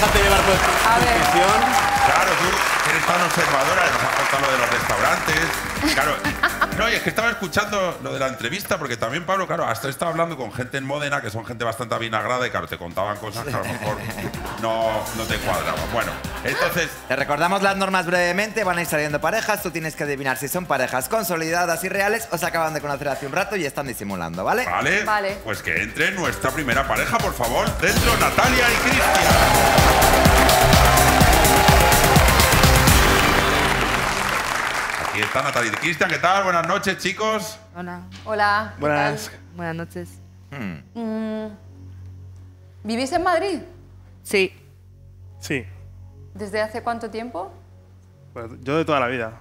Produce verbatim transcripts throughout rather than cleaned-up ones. déjate llevar por intuición. Claro, tú eres tan observadora, nos has contado lo de los restaurantes. Claro. No, y es que estaba escuchando lo de la entrevista, porque también, Pablo, claro, has estado hablando con gente en Módena, que son gente bastante avinagrada, y claro, te contaban cosas que a lo mejor no, no te cuadraban. Bueno, entonces... Te recordamos las normas brevemente, van a ir saliendo parejas, tú tienes que adivinar si son parejas consolidadas y reales o se acaban de conocer hace un rato y están disimulando, ¿vale? Vale, vale. Pues que entre nuestra primera pareja, por favor. Dentro, Natalia y Cristian. Aquí está Natalia y Cristian, ¿qué tal? Buenas noches, chicos. Hola. Hola. Buenas. Buenas noches. Hmm. Mm. ¿Vivís en Madrid? Sí. Sí. ¿Desde hace cuánto tiempo? Pues yo de toda la vida.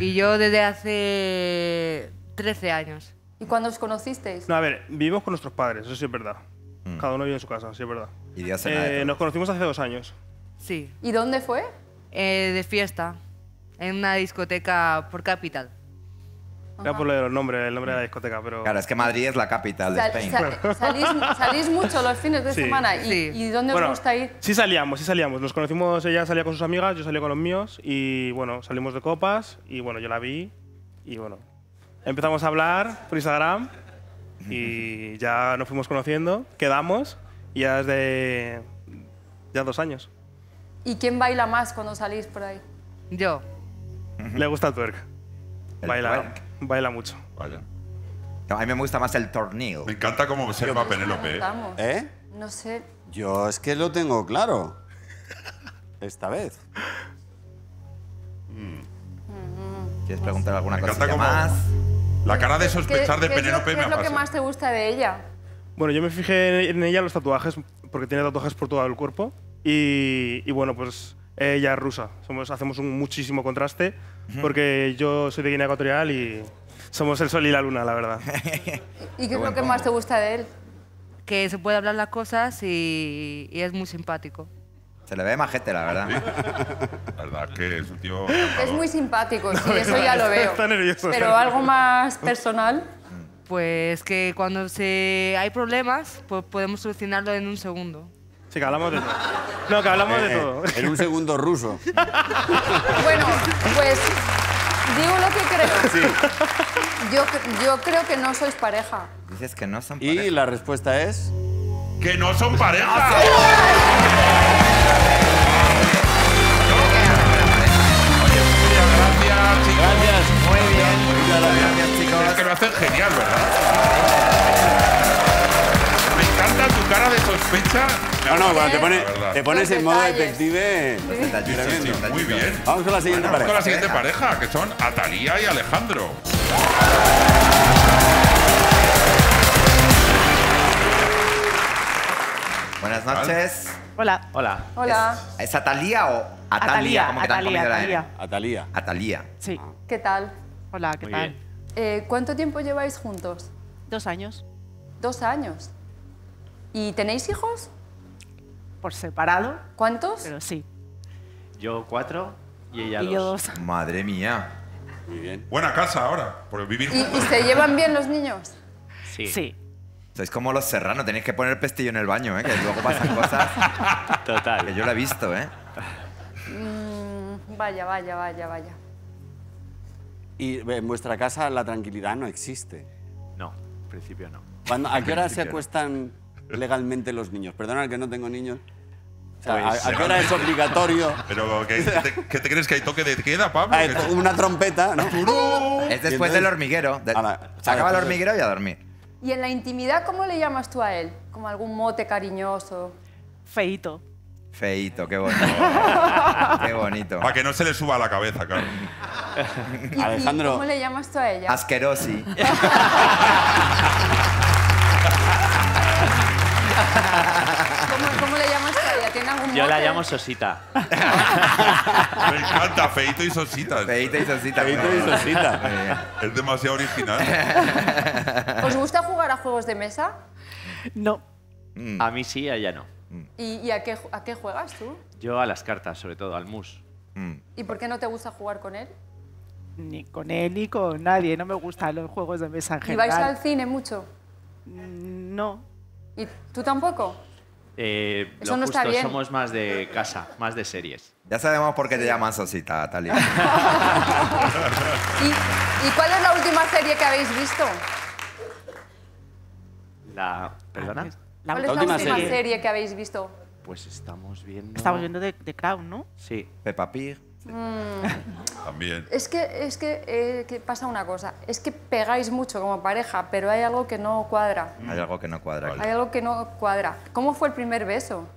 Y yo desde hace trece años. ¿Y cuándo os conocisteis? No, a ver, vivimos con nuestros padres, eso sí es verdad. Mm. Cada uno vive en su casa, sí es verdad. ¿Y de hace eh, nada de nos conocimos hace dos años. Sí. ¿Y dónde fue? Eh, de fiesta, en una discoteca por capital. Era por el nombre, el nombre de la discoteca, pero... Claro, es que Madrid es la capital de España. Sal, sal, salís, salís mucho los fines de sí, semana. ¿Y, sí. ¿y dónde bueno, os gusta ir? Sí salíamos, sí salíamos. Nos conocimos, ella salía con sus amigas, yo salía con los míos. Y bueno, salimos de copas y bueno, yo la vi. Y bueno, empezamos a hablar por Instagram y ya nos fuimos conociendo. Quedamos y ya desde... ya dos años. ¿Y quién baila más cuando salís por ahí? Yo. Le gusta el twerk. El baila. Twerk. Baila mucho. Vaya. A mí me gusta más el torneo. Me encanta cómo observa Penélope. ¿Eh? No sé. Yo es que lo tengo claro. Esta vez. Mm. ¿Quieres preguntar alguna me cosilla más? La cara de sospechar de Penélope me ha pasado. ¿Qué es lo que más te gusta de ella? Bueno, yo me fijé en ella los tatuajes, porque tiene tatuajes por todo el cuerpo. Y, y bueno, pues... Ella es rusa. Somos, hacemos un muchísimo contraste, uh-huh. porque yo soy de Guinea Ecuatorial y somos el sol y la luna, la verdad. ¿Y qué es lo que más te gusta de él? Que se puede hablar las cosas y, y es muy simpático. Se le ve majete, la verdad. ¿Sí? La verdad que es un tío... Es muy simpático, sí, no, eso ya lo veo. Está nervioso. Pero algo más personal... Pues que cuando se hay problemas, pues podemos solucionarlo en un segundo. Sí, que hablamos de todo. No, que hablamos eh, de todo. En un segundo ruso. Bueno, pues digo lo que creo. Sí. Yo, yo creo que no sois pareja. Dices que no son pareja. Y la respuesta es... ¡Que no son pareja! Oye, gracias, chicos. Gracias. Muy bien. Muchas gracias, gracias, chicos. Es que lo hacen genial, ¿verdad? Me encanta tu cara de sospecha. No, no, cuando te, pone, te pones en modo detective... Sí. Sí, sí, sí, muy bien. Vamos con la siguiente bueno, pareja. Vamos con la siguiente pareja, que son Atalía y Alejandro. Buenas noches. Hola. Hola. Hola. ¿Es, ¿es Atalía o Atalía? Atalía, ¿cómo Atalía, que Atalía. Atalía. Atalía. Sí. ¿Qué tal? Hola, ¿qué muy tal? Eh, ¿Cuánto tiempo lleváis juntos? Dos años. ¿Dos años? ¿Y tenéis hijos? Por separado. ¿Cuántos? Pero sí. Yo cuatro y ella y dos. dos. Madre mía. Muy bien. Buena casa ahora, por vivir. ¿Y, ¿Y se llevan bien los niños? Sí. Sí. Sois como los serranos, tenéis que poner pestillo en el baño, ¿eh? Que luego pasan cosas. Total. Que yo lo he visto, ¿eh? Mm, vaya, vaya, vaya, vaya. Y en vuestra casa la tranquilidad no existe. No, en principio no. Cuando, ¿a qué hora se acuestan legalmente los niños? Perdona, que no tengo niños. O sea, pues, ¿a, ¿a qué hora es obligatorio? Pero, ¿qué, qué, te, ¿qué te crees que hay toque de queda, Pablo? Ver, una trompeta, ¿no? ¡Arturo! Es después del Hormiguero. De, la, se acaba el Hormiguero y a dormir. ¿Y en la intimidad cómo le llamas tú a él? ¿Como algún mote cariñoso? Feito. Feito, qué bonito. Qué bonito. Para que no se le suba a la cabeza, claro. ¿Y, Alejandro, ¿y cómo le llamas tú a ella? Asquerosi. ¿Cómo, ¿Cómo le llamas a ella? ¿Tiene algún Yo mote? La llamo Sosita. Me encanta, Feito y Sosita. Feito y Sosita. Feito y Sosita. Es demasiado original. ¿Os gusta jugar a juegos de mesa? No. Mm. A mí sí, a ella no. Mm. ¿Y, y a, qué, a qué juegas tú? Yo a las cartas, sobre todo, al mus. Mm. ¿Y por qué no te gusta jugar con él? Ni con él ni con nadie. No me gustan los juegos de mesa en general. ¿Y vais al cine mucho? No. ¿Y tú tampoco? Eh, Eso lo no justo, está bien. Somos más de casa, más de series. Ya sabemos por qué te llamas así, Natalia. ¿Y, ¿Y cuál es la última serie que habéis visto? La... ¿Perdona? La, ¿Cuál la es última la última serie? serie que habéis visto? Pues estamos viendo... Estamos viendo The, The Crown, ¿no? Sí. Peppa Pig. Mm. También. Es que, es que, eh, que pasa una cosa, es que pegáis mucho como pareja, pero hay algo que no cuadra. Hay algo que no cuadra. Vale. Hay algo que no cuadra. ¿Cómo fue el primer beso?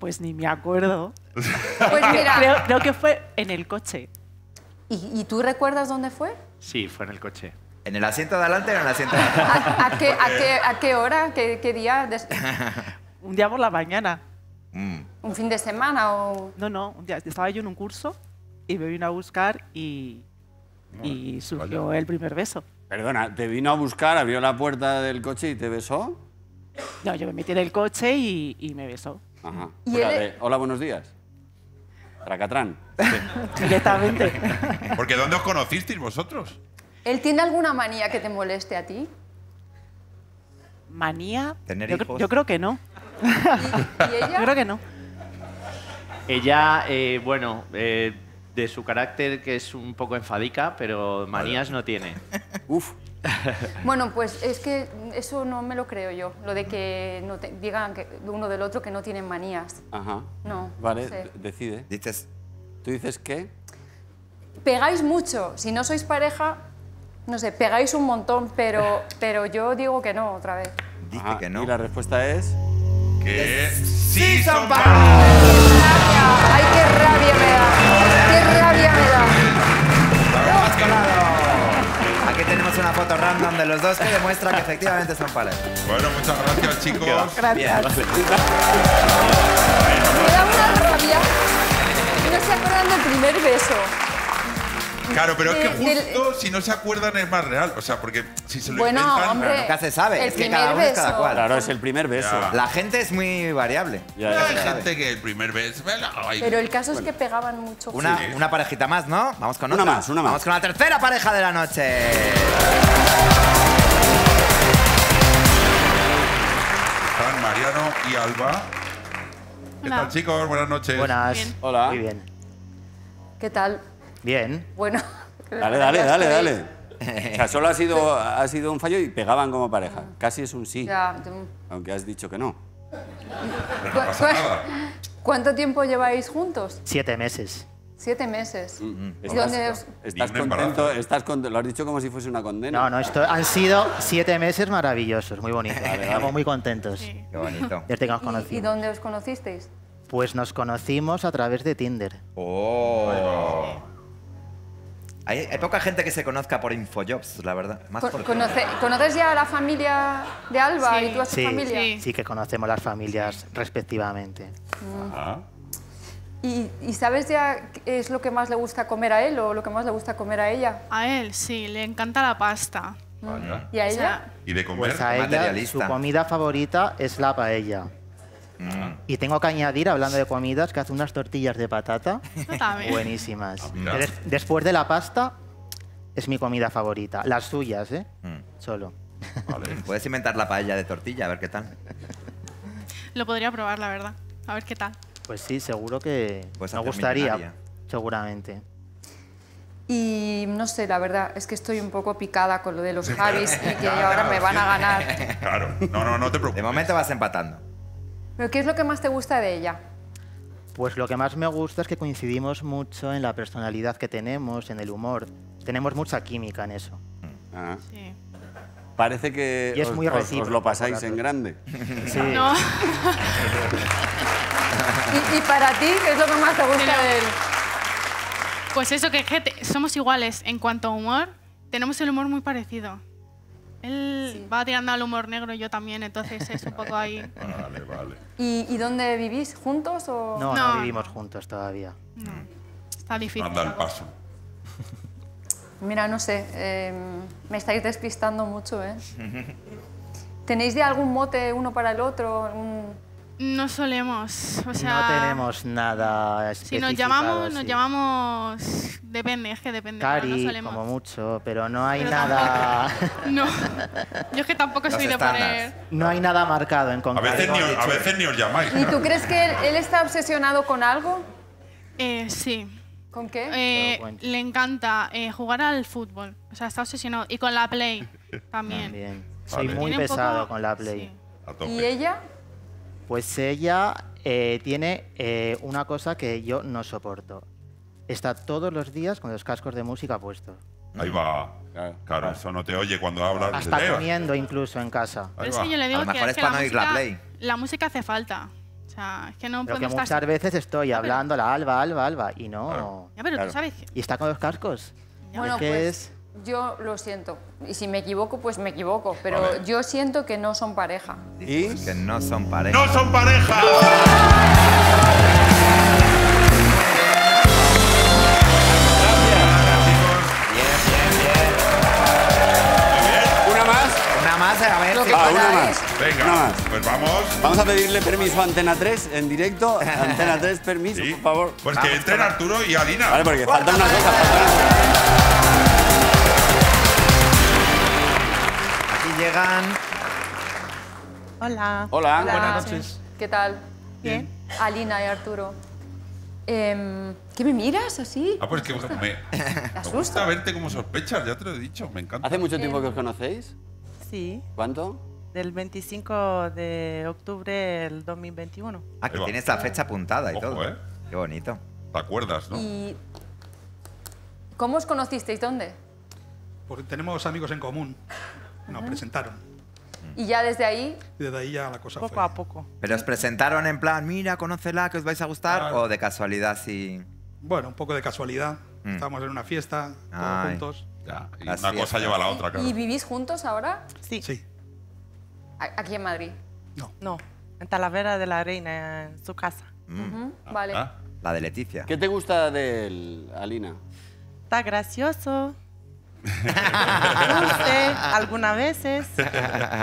Pues ni me acuerdo. Pues mira. Creo, creo que fue en el coche. ¿Y, ¿Y tú recuerdas dónde fue? Sí, fue en el coche. ¿En el asiento de adelante o en el asiento de atrás? ¿A, a, qué, a, qué, ¿A qué hora? ¿Qué, qué día? Un día por la mañana. Mm. ¿Un fin de semana o...? No, no, un día estaba yo en un curso y me vino a buscar y, y surgió el primer beso. Perdona, ¿te vino a buscar, abrió la puerta del coche y te besó? No, yo me metí en el coche y, y me besó. Ajá. ¿Y Púrate, él... Hola, buenos días. Tracatrán. Sí. Directamente. Porque ¿dónde os conocisteis vosotros? ¿Él tiene alguna manía que te moleste a ti? ¿Manía? ¿Tener yo, hijos? Yo creo que no. ¿Y, y ella? Yo creo que no. Ella, eh, bueno, eh, de su carácter que es un poco enfadica, pero manías no tiene. Uf. Bueno, pues es que eso no me lo creo yo, lo de que no te, digan que uno del otro que no tienen manías. Ajá. No. Vale, no sé. Decide. Dices, ¿tú dices qué? Pegáis mucho. Si no sois pareja, no sé, pegáis un montón, pero, pero yo digo que no otra vez. Dice ah, que no. Y la respuesta es... Que sí son pareja. ¡Ay, qué rabia me da! ¡Qué rabia me da! Aquí tenemos una foto random de los dos que demuestra que efectivamente son pareja. Bueno, muchas gracias, chicos. Gracias. Gracias. Me da una rabia. No se acuerdan del primer beso. Claro, pero de, es que justo del... si no se acuerdan es más real. O sea, porque si se lo bueno, inventan... Hombre, nunca se sabe. Es que cada uno beso. es cada cual. Claro, es el primer beso. Ya. La gente es muy variable. Ya, ya, ya hay gente sabe. que el primer beso... Ay. Pero el caso bueno. es que pegaban mucho. Una, sí. una parejita más, ¿no? Vamos con una otra. más, una más. Vamos con la tercera pareja de la noche. Están Mariano y Alba. ¿Qué Hola. tal, chicos? Buenas noches. Buenas. Bien. Hola. Muy bien. ¿Qué tal? Bien. Bueno. Dale, dale, dale, dale. O sea, solo ha sido, ha sido un fallo y pegaban como pareja. Casi es un sí. Ya. Aunque has dicho que no. Pero no pasa nada. ¿Cuánto tiempo lleváis juntos? Siete meses. Siete meses. Mm-hmm. ¿Estás, ¿Estás, estás contento? Estás con, lo has dicho como si fuese una condena. No, no, esto, han sido siete meses maravillosos, muy bonitos. Estamos muy contentos. Sí. Qué bonito. Desde que nos conocimos. ¿Y dónde os conocisteis? Pues nos conocimos a través de Tinder. ¡Oh! Bueno. Hay, hay poca gente que se conozca por Infojobs, la verdad. Más Con, por... conoce, ¿Conoces ya a la familia de Alba sí. y tú a su sí, familia? Sí. sí, que conocemos las familias respectivamente. Mm. Ajá. ¿Y, ¿Y sabes ya qué es lo que más le gusta comer a él o lo que más le gusta comer a ella? A él, sí, le encanta la pasta. Vale. ¿Y a ella? ¿Y de comer? Pues a ella, su comida favorita es la paella. Mm. Y tengo que añadir, hablando de comidas, que hace unas tortillas de patata buenísimas. Ah, Después de la pasta, es mi comida favorita. Las suyas, ¿eh? Mm. Solo. Vale. Puedes inventar la paella de tortilla, a ver qué tal. Lo podría probar, la verdad. A ver qué tal. Pues sí, seguro que me gustaría. Millonaria. Seguramente. Y no sé, la verdad, es que estoy un poco picada con lo de los Javis y que no, ahora no, me van a ganar. Claro, no, no, no te preocupes. De momento vas empatando. ¿Pero qué es lo que más te gusta de ella? Pues lo que más me gusta es que coincidimos mucho en la personalidad que tenemos, en el humor. Tenemos mucha química en eso. Ah. Sí. Parece que es os, muy os, os lo pasáis en grande. Sí. No. ¿Y, ¿Y para ti qué es lo que más te gusta Pero, de él? Pues eso, que somos iguales en cuanto a humor. Tenemos el humor muy parecido. Él sí. va tirando al humor negro y yo también, entonces es un poco ahí. Vale, vale. ¿Y, ¿y dónde vivís? ¿Juntos o...? No, no, no vivimos juntos todavía. No. Está difícil. Anda el paso. Mira, no sé, eh, me estáis despistando mucho, ¿eh? ¿Tenéis ya algún mote uno para el otro? Algún... No solemos, o sea... No tenemos nada especificado. Si nos llamamos, sí. nos llamamos... Depende, es que depende. Cari, no, no solemos. como mucho, pero no hay pero nada... Tampoco... No, yo es que tampoco Los soy estanas. de poner... No hay nada marcado en concreto. A veces ni, a veces ni os llamáis. ¿Y tú crees que él, él está obsesionado con algo? Eh, sí. ¿Con qué? Eh, le encanta eh, jugar al fútbol. O sea, está obsesionado. Y con la Play también. también. Soy vale. muy Tiene pesado poco... con la Play. Sí. ¿Y ella...? Pues ella eh, tiene eh, una cosa que yo no soporto. Está todos los días con los cascos de música puestos. Ahí va. Claro, claro. Eso no te oye cuando hablas. Hasta comiendo incluso en casa. Pero es que yo le digo que es que la música, la música hace falta. O sea, es que no puedo estar... Pero que muchas veces estoy hablando la Alba, Alba, Alba y no... Claro. Ya, pero claro. tú sabes... Y está con los cascos. Ya. Bueno, pues... Es... Yo lo siento, y si me equivoco, pues me equivoco, pero yo siento que no son pareja. ¿Y? Que no son pareja. ¡No son pareja! A ver, ah, una más. Venga, una más. Pues vamos. Vamos a pedirle permiso a Antena tres en directo. Antena tres, permiso, ¿Sí? por favor. Pues vamos, que entren Arturo y Adina. Vale, porque falta una cosa. Falta una cosa. Aquí llegan. Hola. Hola. Hola. Buenas noches. ¿Qué tal? Bien. Adina y Arturo. Eh, ¿Qué me miras así? Ah, pues que me, me asusta verte como sospechas, ya te lo he dicho, me encanta. ¿Hace mucho tiempo eh. que os conocéis? Sí. ¿Cuánto? Del veinticinco de octubre del dos mil veintiuno. Ah, que tienes la fecha apuntada y Ojo, todo. Eh. Qué bonito. ¿Te acuerdas, no? ¿Y cómo os conocisteis? ¿Dónde? Porque tenemos amigos en común. Nos Ajá. presentaron. ¿Y ya desde ahí? Desde ahí ya la cosa poco fue... Poco a poco. ¿Pero os presentaron en plan, mira, conócela, que os vais a gustar? Claro. ¿O de casualidad sí...? Bueno, un poco de casualidad. Mm. Estábamos en una fiesta, todos Ay. juntos. Ya, y una cosa lleva a la otra, claro. ¿Y vivís juntos ahora? Sí. sí. ¿Aquí en Madrid? No. No, en Talavera de la Reina, en su casa. Mm. Uh-huh. ah, vale. Ah. La de Letizia. ¿Qué te gusta de Alina? Está gracioso. Dulce, algunas veces.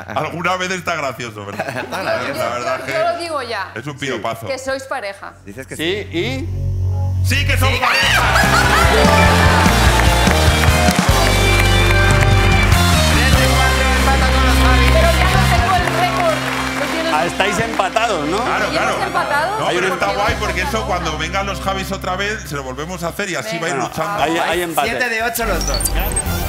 Algunas veces está gracioso, ¿verdad? Está gracioso. Yo, la verdad yo, que yo lo digo ya. Es un piropazo. Sí. Que sois pareja. Dices que sí. Sí, ¿y? ¡Sí, que somos sí. pareja! Ah, estáis empatados, ¿no? Claro, claro. Empatados? No, pero está guay porque eso cuando vengan los Javis otra vez se lo volvemos a hacer y así va a ir luchando. Hay empate. siete de ocho los dos.